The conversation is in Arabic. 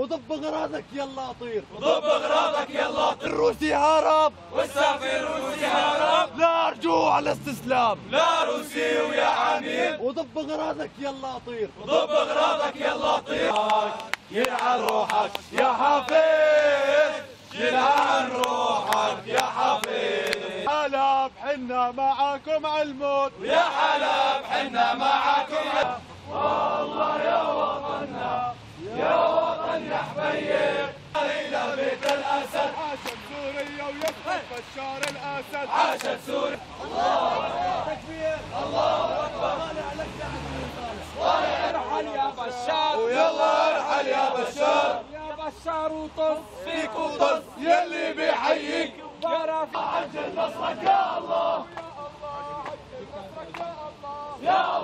وضب اغراضك يلا اطير، وضب اغراضك يلا اطير. الروسي هرب والسفير الروسي هرب، لا رجوع للاستسلام، لا روسي ويا عميل. وضب اغراضك يلا اطير، وضب اغراضك يلا اطير. شيلها عن روحك يا حفيظ، شيلها عن روحك يا حفيظ. حلب حنا معاكم عالموت، ويا حلب حنا معاكم. والله يا وطننا يا وطن يا حبيب، إلى بيت الأسد. عاشت سوريا ويسقط بشار الأسد، عاشت سوريا. الله أكبر، تكبير، الله أكبر. طالع لك يا طالع، ارحل يا بشار، ويلا ارحل يا بشار. يا بشار وطف فيك وطف يلي بيحييك، عجل نصرك يا الله، يا الله عجل نصرك يا الله.